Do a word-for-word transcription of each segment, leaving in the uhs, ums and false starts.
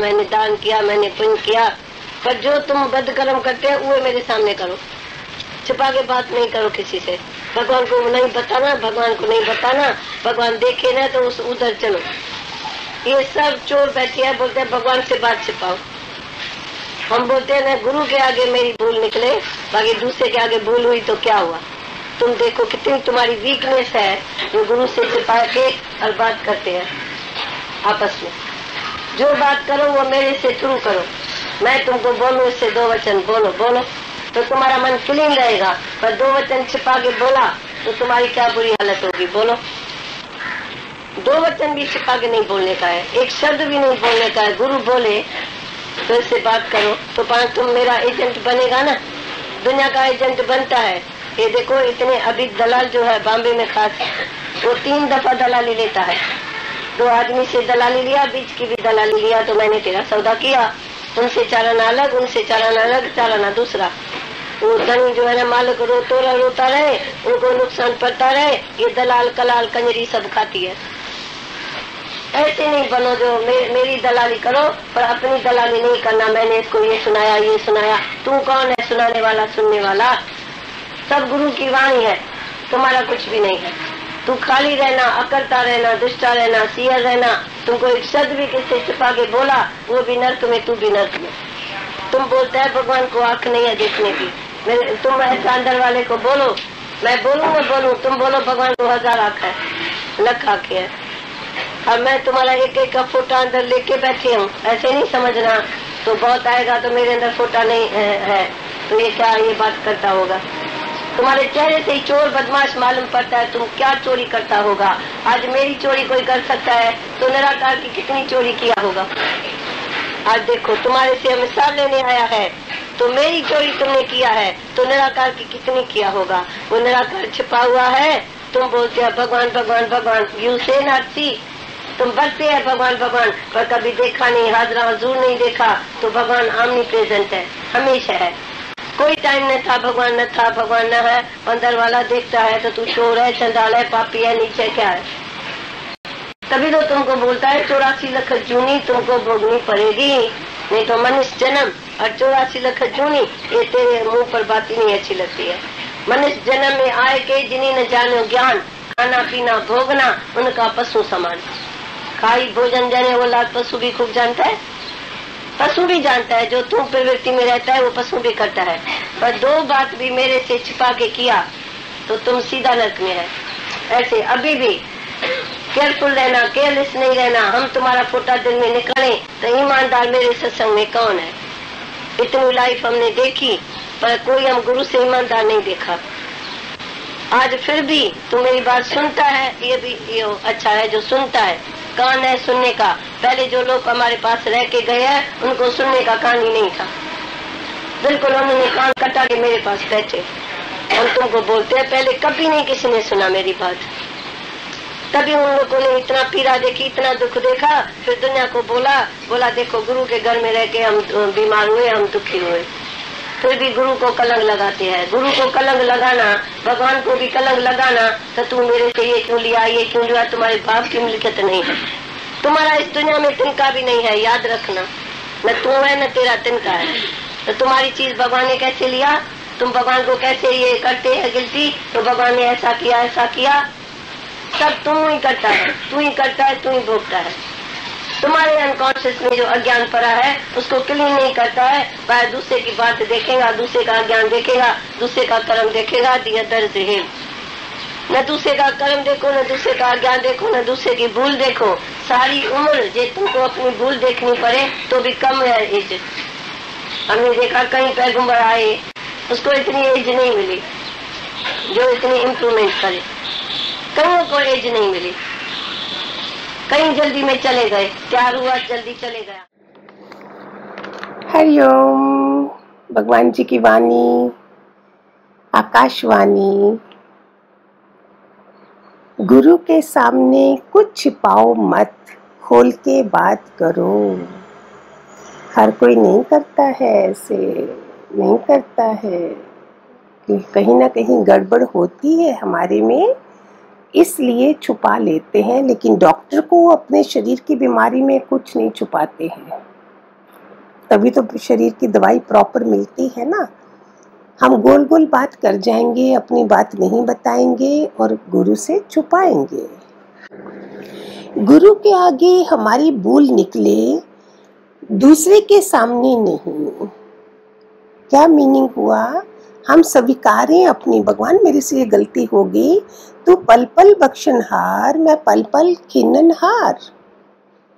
मैंने दान किया, मैंने पुण्य किया, पर जो तुम बदकर्म करते हो वो मेरे सामने करो, छिपा के बात नहीं करो किसी से। भगवान को नहीं बताना, भगवान को नहीं बताना, भगवान देखे ना तो उस उधर चलो। ये सब चोर बैठे हैं, बोलते हैं भगवान से बात छिपाओ। हम बोलते हैं ना गुरु के आगे मेरी भूल निकले, बाकी दूसरे के आगे भूल हुई तो क्या हुआ। तुम देखो कितनी तुम्हारी वीकनेस है जो गुरु से छिपा के और बात करते हैं आपस में। जो बात करो वो मेरे से शुरू करो, मैं तुमको बोलूँ इससे दो वचन बोलो बोलो तो तुम्हारा मन क्लीन रहेगा, पर दो वचन छिपा के बोला तो तुम्हारी क्या बुरी हालत होगी। बोलो, दो वचन भी छिपा के नहीं बोलने का है, एक शब्द भी नहीं बोलने का है। गुरु बोले तो इससे बात करो तो पाँच तुम मेरा एजेंट बनेगा ना, दुनिया का एजेंट बनता है। ये देखो इतने अभी दलाल जो है बॉम्बे में खास, वो तीन दफा दलाली लेता है। दो आदमी से दलाली लिया, बीच की भी दलाली लिया, तो मैंने तेरा सौदा किया, उनसे चालान अलग, उनसे चालान अलग, चालाना दूसरा। वो धनी जो है ना मालिक रोतो रहे, रोता रहे, उनको नुकसान पड़ता रहे। ये दलाल कलाल कंजरी सब खाती है। ऐसे नहीं बनो जो मे, मेरी दलाली करो पर अपनी दलाली नहीं करना। मैंने इसको ये सुनाया, ये सुनाया, तू कौन है सुनाने वाला सुनने वाला? सब गुरु की वाणी है, तुम्हारा कुछ भी नहीं है। तू खाली रहना, अकड़ता रहना, दुष्टा रहना, सियर रहना। तुमको एक शब्द भी किससे छिपा के बोला वो भी नर्क में, तू भी नर्क में। तुम बोलते है भगवान को आंख नहीं है देखने की, मेरे तुम ऐसा अंदर वाले को बोलो, मैं बोलूँ मैं बोलूँ, तुम बोलो भगवान को हजार आंख है, लख आंख है, और मैं तुम्हारा एक एक का फोटा अंदर लेके बैठी हूँ। ऐसे नहीं समझना तो बहुत आएगा तो मेरे अंदर फोटा नहीं है तो ये क्या ये बात करता होगा। तुम्हारे चेहरे से ही चोर बदमाश मालूम पड़ता है तुम क्या चोरी करता होगा। आज मेरी चोरी कोई कर सकता है तो निराकार की कितनी चोरी किया होगा। आज देखो तुम्हारे से हिसाब लेने आया है तो मेरी चोरी तुमने किया है तो निराकार की कितनी किया होगा। वो निराकार छिपा हुआ है, तुम बोलते हो भगवान भगवान भगवान। यू से नाची तुम बरते है भगवान भगवान, पर कभी देखा नहीं, हाजरा हजूर नहीं देखा। तो भगवान आमनी प्रेजेंट है, हमेशा है, कोई टाइम न था भगवान न था, भगवान न है। अंदर वाला देखता है तो तू चोर है, चंडाल है, पापी है, नीचे क्या है। तभी तो तुमको बोलता है चौरासी लख जूनी तुमको भोगनी पड़ेगी, नहीं तो मनुष्य जन्म और चौरासी लख जूनी ये तेरे मुंह पर बात ही नहीं अच्छी लगती है। मनुष्य जन्म में आए के जिन्हें न जानो ज्ञान, खाना पीना भोगना उनका पशु समान। खाई भोजन जाने वो लाख पशु भी खूब जानता है, पशु भी जानता है। जो तू प्रवृत्ति में रहता है वो पशु भी करता है। पर दो बात भी मेरे से छिपा के किया तो तुम सीधा नर्क में है। ऐसे अभी भी केयरफुल रहना, केयरलेस नहीं रहना। हम तुम्हारा फोटा दिन में निकाले तो ईमानदार मेरे सत्संग में कौन है। इतनी लाइफ हमने देखी पर कोई हम गुरु से ईमानदार नहीं देखा। आज फिर भी तू मेरी बात सुनता है, ये भी ये अच्छा है जो सुनता है, कान है सुनने का। पहले जो लोग हमारे पास रह के गए हैं उनको सुनने का कान ही नहीं था, बिल्कुल उन्होंने कान कटा के मेरे पास बैठे। हम तुमको बोलते हैं पहले कभी नहीं किसी ने सुना मेरी बात, तभी उन लोगों ने इतना पीड़ा देखी, इतना दुख देखा, फिर दुनिया को बोला बोला देखो गुरु के घर में रह के हम बीमार हुए, हम दुखी हुए। फिर भी गुरु को कलंक लगाते हैं। गुरु को कलंक लगाना, भगवान को भी कलंक लगाना तो तू मेरे से ये क्यों लिया, ये क्यों लिया, तुम्हारे बाप की मिलकत नहीं है, तुम्हारा इस दुनिया में तिनका भी नहीं है। याद रखना न तू है न तेरा तिनका है। तो तुम्हारी चीज भगवान ने कैसे लिया, तुम भगवान को कैसे ये करते है गिलती, तो भगवान ने ऐसा किया ऐसा किया। सब तुम ही करता है, तू ही करता है, तू ही भोगता है। तुम्हारे अनकॉन्शियस में जो अज्ञान पड़ा है उसको क्लीन नहीं करता है। वह दूसरे की बात देखेगा, दूसरे का अज्ञान देखेगा, दूसरे का कर्म देखेगा, दिया दर्द है। न दूसरे का कर्म देखो, न दूसरे का अज्ञान देखो, न दूसरे की भूल देखो। सारी उम्र जे तुमको अपनी भूल देखनी पड़े तो भी कम है एज। हमने देखा कहीं पैगम्बर आए उसको इतनी एज नहीं मिली, जो इसने इम्प्रूवमेंट करे। कईयों को एज नहीं मिली, कई जल्दी में चले गए, तैयार हुआ जल्दी चले गया। हरि ओम। भगवान जी की वाणी, आकाशवाणी। गुरु के सामने कुछ छिपाओ मत, खोल के बात करो। हर कोई नहीं करता है, ऐसे नहीं करता है कि कहीं ना कहीं गड़बड़ होती है हमारे में, इसलिए छुपा लेते हैं। लेकिन डॉक्टर को अपने शरीर की बीमारी में कुछ नहीं छुपाते हैं, तभी तो शरीर की दवाई प्रॉपर मिलती है ना। हम गोल गोल बात कर जाएंगे, अपनी बात नहीं बताएंगे और गुरु से छुपाएंगे। गुरु के आगे हमारी भूल निकले, दूसरे के सामने नहीं। क्या मीनिंग हुआ? हम स्वीकारें अपनी, भगवान मेरे से ये गलती हो गई, तू पल पल बख्शनहार, मैं पल पल खिन्नहार।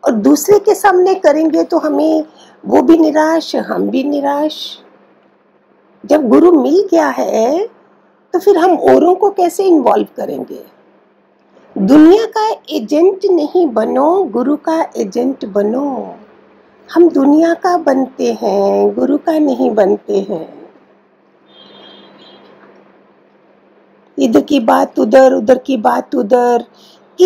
और दूसरे के सामने करेंगे तो हमें वो भी निराश, हम भी निराश। जब गुरु मिल गया है तो फिर हम औरों को कैसे इन्वॉल्व करेंगे? दुनिया का एजेंट नहीं बनो, गुरु का एजेंट बनो। हम दुनिया का बनते हैं, गुरु का नहीं बनते हैं। इधर की बात उधर, उधर की बात उधर,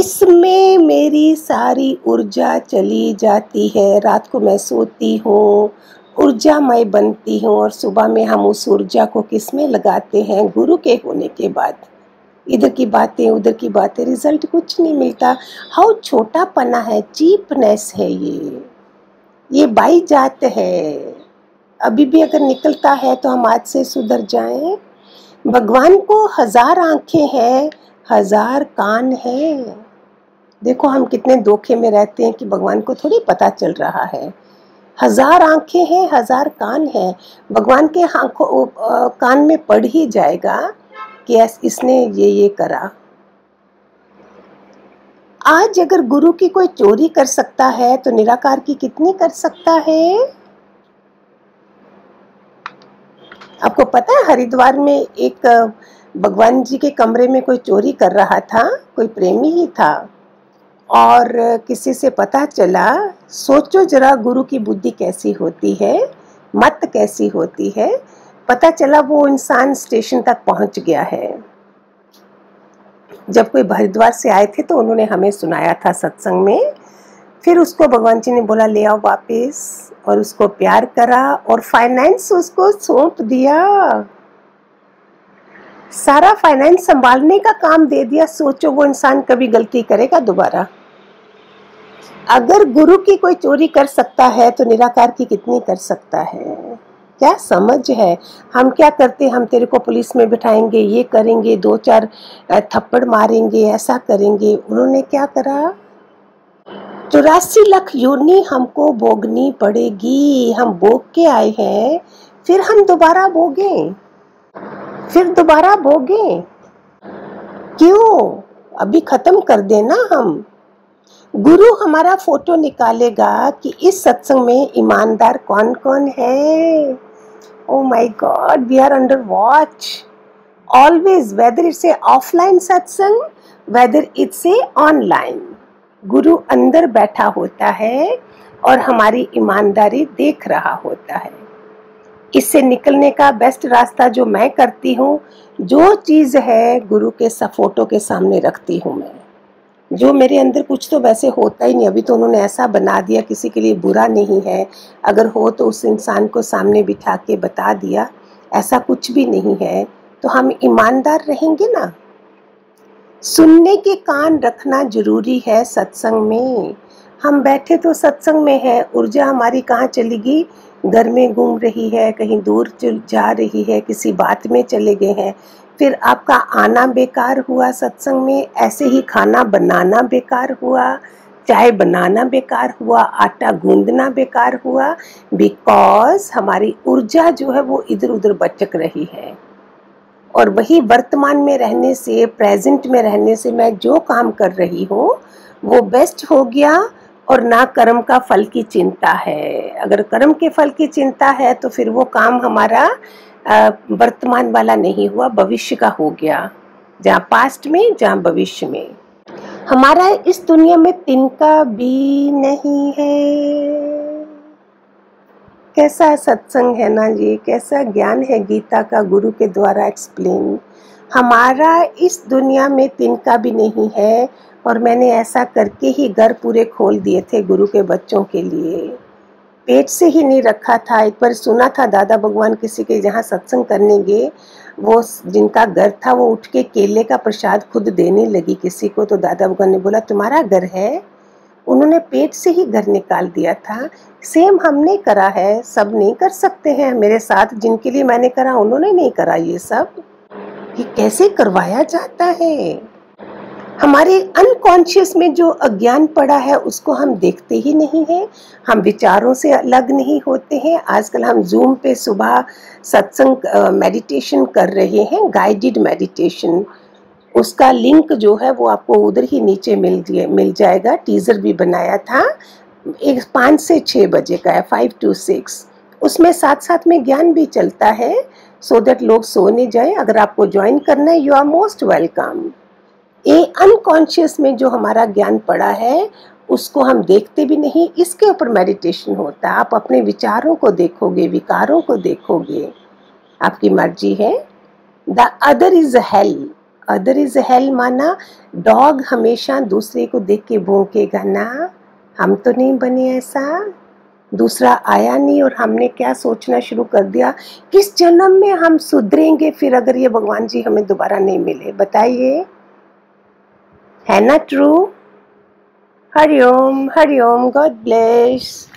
इसमें मेरी सारी ऊर्जा चली जाती है। रात को मैं सोती हूँ, ऊर्जामय बनती हूँ, और सुबह में हम उस ऊर्जा को किस में लगाते हैं? गुरु के होने के बाद। इधर की बातें उधर की बातें, रिजल्ट कुछ नहीं मिलता। हाउ छोटापना है, चीपनेस है ये ये बाई जात है। अभी भी अगर निकलता है तो हम आज से सुधर जाएं। भगवान को हजार आँखें हैं, हजार कान हैं। देखो हम कितने धोखे में रहते हैं कि भगवान को थोड़ी पता चल रहा है। हजार आंखें हैं, हजार कान हैं, भगवान के आंखों कान में पड़ ही जाएगा कि इसने ये ये करा। आज अगर गुरु की कोई चोरी कर सकता है तो निराकार की कितनी कर सकता है? आपको पता है हरिद्वार में एक भगवान जी के कमरे में कोई चोरी कर रहा था, कोई प्रेमी ही था, और किसी से पता चला। सोचो जरा गुरु की बुद्धि कैसी होती है, मत कैसी होती है। पता चला वो इंसान स्टेशन तक पहुंच गया है। जब कोई हरिद्वार से आए थे तो उन्होंने हमें सुनाया था सत्संग में। फिर उसको भगवान जी ने बोला ले आओ वापस, और उसको प्यार करा और फाइनेंस उसको सौंप दिया। सारा फाइनेंस संभालने का काम दे दिया। सोचो वो इंसान कभी गलती करेगा दोबारा? अगर गुरु की कोई चोरी कर सकता है तो निराकार की कितनी कर सकता है? क्या समझ है? हम क्या करते, हम तेरे को पुलिस में बिठाएंगे, ये करेंगे, दो चार थप्पड़ मारेंगे, ऐसा करेंगे। उन्होंने क्या करा? चौरासी लाख योनि हमको भोगनी पड़ेगी। हम भोग के आए हैं, फिर हम दोबारा भोगे, फिर दोबारा भोगे। क्यों? अभी खत्म कर देना हम। गुरु हमारा फोटो निकालेगा कि इस सत्संग में ईमानदार कौन कौन है। Oh my God, we are under watch always, whether it's a offline satsang, whether it's a online. गुरु अंदर बैठा होता है और हमारी ईमानदारी देख रहा होता है। इससे निकलने का बेस्ट रास्ता जो मैं करती हूँ, जो चीज़ है गुरु के फोटो के सामने रखती हूँ मैं। जो मेरे अंदर कुछ तो वैसे होता ही नहीं, अभी तो उन्होंने ऐसा बना दिया, किसी के लिए बुरा नहीं है, अगर हो तो उस इंसान को सामने बिठा के बता दिया, ऐसा कुछ भी नहीं है। तो हम ईमानदार रहेंगे ना। सुनने के कान रखना जरूरी है सत्संग में। हम बैठे तो सत्संग में हैं, ऊर्जा हमारी कहाँ चली गई? घर में घूम रही है, कहीं दूर जा रही है, किसी बात में चले गए हैं। फिर आपका आना बेकार हुआ सत्संग में, ऐसे ही खाना बनाना बेकार हुआ, चाय बनाना बेकार हुआ, आटा गूंदना बेकार हुआ, बिकॉज हमारी ऊर्जा जो है वो इधर उधर भटक रही है। और वही वर्तमान में रहने से, प्रेजेंट में रहने से, मैं जो काम कर रही हूँ वो बेस्ट हो गया। और ना कर्म का फल की चिंता है। अगर कर्म के फल की चिंता है तो फिर वो काम हमारा वर्तमान वाला नहीं हुआ, भविष्य का हो गया, जहाँ पास्ट में जहाँ भविष्य में। हमारा इस दुनिया में तिनका भी नहीं है। कैसा सत्संग है ना ये, कैसा ज्ञान है गीता का गुरु के द्वारा एक्सप्लेन। हमारा इस दुनिया में तिनका भी नहीं है, और मैंने ऐसा करके ही घर पूरे खोल दिए थे गुरु के बच्चों के लिए, पेट से ही नहीं रखा था। एक बार सुना था दादा भगवान किसी के जहाँ सत्संग करने गए, वो जिनका घर था वो उठ के केले का प्रसाद खुद देने लगी किसी को, तो दादा भगवान ने बोला तुम्हारा घर है, उन्होंने पेट से ही घर निकाल दिया था। सेम हमने करा है, सब नहीं कर सकते हैं। मेरे साथ जिनके लिए मैंने करा उन्होंने नहीं करा। ये सब ये कैसे करवाया जाता है? हमारे अनकॉन्शियस में जो अज्ञान पड़ा है उसको हम देखते ही नहीं हैं, हम विचारों से अलग नहीं होते हैं। आजकल हम जूम पे सुबह सत्संग मेडिटेशन कर रहे हैं, गाइडेड मेडिटेशन, उसका लिंक जो है वो आपको उधर ही नीचे मिल मिल जाएगा। टीजर भी बनाया था, एक पाँच से छः बजे का है, फाइव टू सिक्स। उसमें साथ साथ में ज्ञान भी चलता है, सो दैट लोग सो नहीं जाएं। अगर आपको ज्वाइन करना है, यू आर मोस्ट वेलकम। ये अनकॉन्शियस में जो हमारा ज्ञान पड़ा है उसको हम देखते भी नहीं, इसके ऊपर मेडिटेशन होता है। आप अपने विचारों को देखोगे, विकारों को देखोगे, आपकी मर्जी है। The other is hell, other is hell माना डॉग हमेशा दूसरे को देख के भौंकेगा ना, हम तो नहीं बने ऐसा। दूसरा आया नहीं और हमने क्या सोचना शुरू कर दिया, किस जन्म में हम सुधरेंगे फिर अगर ये भगवान जी हमें दोबारा नहीं मिले, बताइए, है ना true? Hari Om, Hari Om, God bless.